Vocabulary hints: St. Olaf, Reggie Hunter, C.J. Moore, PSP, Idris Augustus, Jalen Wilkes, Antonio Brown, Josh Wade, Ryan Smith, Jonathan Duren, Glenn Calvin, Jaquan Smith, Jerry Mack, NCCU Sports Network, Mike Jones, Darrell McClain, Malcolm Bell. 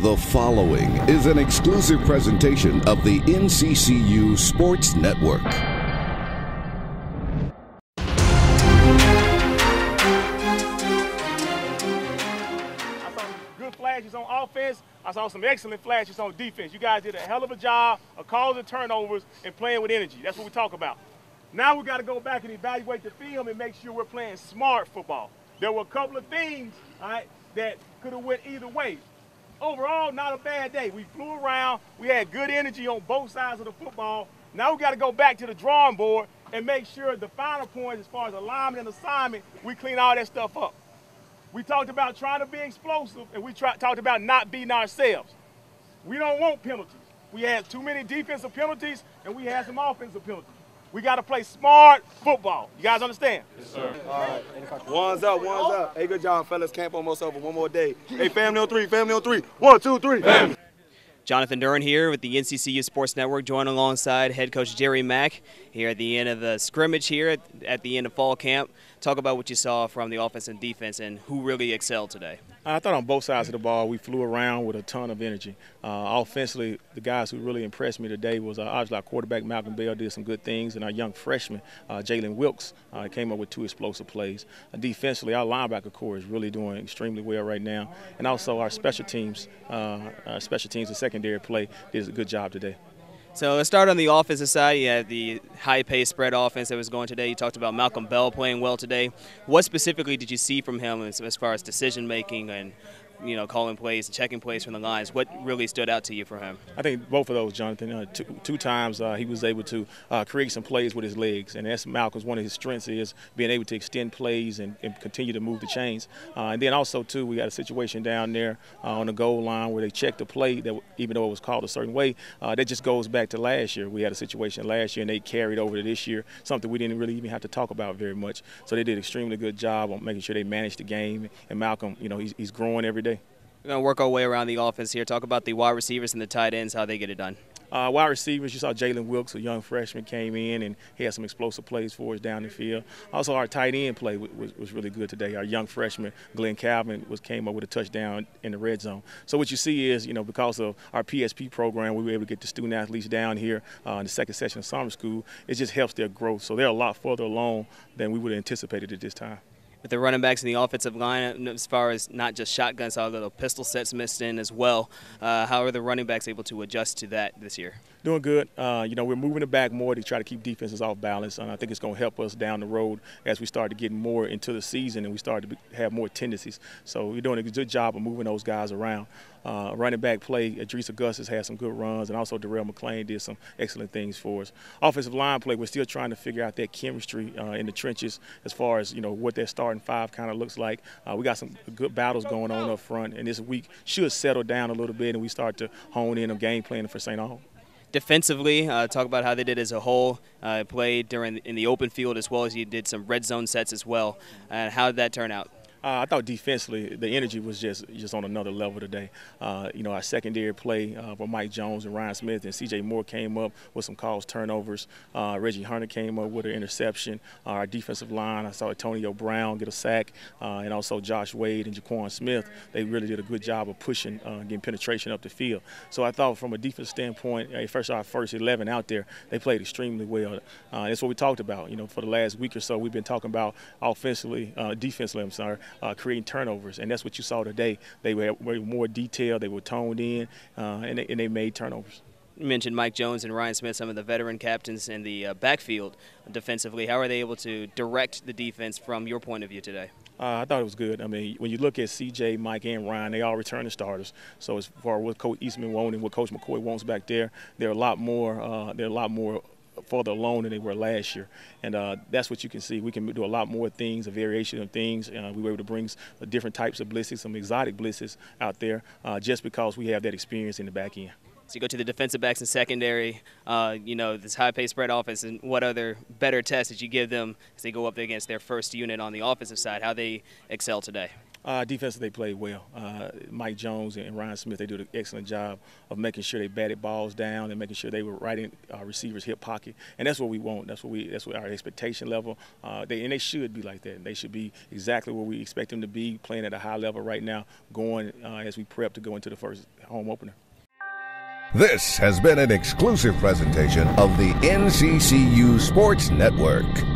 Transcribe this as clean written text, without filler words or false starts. The following is an exclusive presentation of the NCCU Sports Network. I saw good flashes on offense. I saw some excellent flashes on defense. You guys did a hell of a job of causing turnovers and playing with energy. That's what we talk about. Now we got to go back and evaluate the film and make sure we're playing smart football. There were a couple of things, all right, that could have went either way. Overall, not a bad day. We flew around. We had good energy on both sides of the football. Now we got to go back to the drawing board and make sure the final points as far as alignment and assignment, we clean all that stuff up. We talked about trying to be explosive, and we talked about not beating ourselves. We don't want penalties. We had too many defensive penalties, and we had some offensive penalties. We got to play smart football. You guys understand? Yes, sir. All right. One's up, one's up. Hey, good job, fellas. Camp almost over. One more day. Hey, family on three, family on three. One, two, three. Family. Jonathan Duren here with the NCCU Sports Network, joined alongside head coach Jerry Mack here at the end of the scrimmage here at the end of fall camp. Talk about what you saw from the offense and defense and who really excelled today. I thought on both sides of the ball we flew around with a ton of energy. Offensively, the guys who really impressed me today was obviously our quarterback Malcolm Bell did some good things, and our young freshman Jalen Wilkes came up with two explosive plays. Defensively, our linebacker core is really doing extremely well right now, and also our special teams, the second play did a good job today. So let's start on the offensive side. You had the high-paced spread offense that was going today. You talked about Malcolm Bell playing well today. What specifically did you see from him as far as decision-making and calling plays, checking plays from the lines? What really stood out to you for him? I think both of those, Jonathan. Two times he was able to create some plays with his legs, and that's Malcolm's one of his strengths, is being able to extend plays and continue to move the chains. And then also, too, we got a situation down there on the goal line where they checked the play that, even though it was called a certain way, that just goes back to last year. We had a situation last year, and they carried over to this year, something we didn't really even have to talk about very much. So they did an extremely good job on making sure they managed the game, and Malcolm, he's growing every day. We're going to work our way around the offense here. Talk about the wide receivers and the tight ends, how they get it done. Wide receivers, you saw Jalen Wilkes, a young freshman, came in and he had some explosive plays for us down the field. Also, our tight end play was really good today. Our young freshman, Glenn Calvin, came up with a touchdown in the red zone. So what you see is, because of our PSP program, we were able to get the student-athletes down here in the second session of summer school. It just helps their growth. So they're a lot further along than we would have anticipated at this time. With the running backs in the offensive line, as far as not just shotguns, our little pistol sets mixed in as well. How are the running backs able to adjust to that this year? Doing good. We're moving it back more to try to keep defenses off balance, and I think it's going to help us down the road as we start to get more into the season and we start to have more tendencies. So we're doing a good job of moving those guys around. Running back play, Idris Augustus had some good runs, and also Darrell McClain did some excellent things for us. Offensive line play, we're still trying to figure out that chemistry in the trenches as far as, what that starting five kind of looks like. We got some good battles going on up front, and this week should settle down a little bit and we start to hone in on game planning for St. Olaf. Defensively, talk about how they did as a whole, played in the open field as well as you did some red zone sets as well. And how did that turn out? I thought defensively the energy was just on another level today. Our secondary play for Mike Jones and Ryan Smith and C.J. Moore came up with some caused turnovers. Reggie Hunter came up with an interception. Our defensive line, I saw Antonio Brown get a sack, and also Josh Wade and Jaquan Smith. They really did a good job of pushing, getting penetration up the field. So I thought from a defense standpoint, our first 11 out there, they played extremely well. That's what we talked about. For the last week or so, we've been talking about defensively, I'm sorry. Creating turnovers, and that's what you saw today. They were more detailed, they were toned in, and they made turnovers. You mentioned Mike Jones and Ryan Smith, some of the veteran captains in the backfield defensively. How are they able to direct the defense from your point of view today? I thought it was good. I mean, when you look at C.J., Mike, and Ryan, they all return to starters. So as far as what Coach Eastman wants and what Coach McCoy wants back there, they're a lot more further alone than they were last year, and that's what you can see. We can do a lot more things, a variation of things. We were able to bring different types of blitzes, some exotic blitzes out there, just because we have that experience in the back end. So you go to the defensive backs and secondary, this high-paced spread offense, and what other better tests that you give them as they go up against their first unit on the offensive side, how they excel today? Defensively, they played well. Mike Jones and Ryan Smith, they do an excellent job of making sure they batted balls down and making sure they were right in receivers' hip pocket. And that's what we want. That's what our expectation level. They should be like that. They should be exactly where we expect them to be, playing at a high level right now, going as we prep to go into the first home opener. This has been an exclusive presentation of the NCCU Sports Network.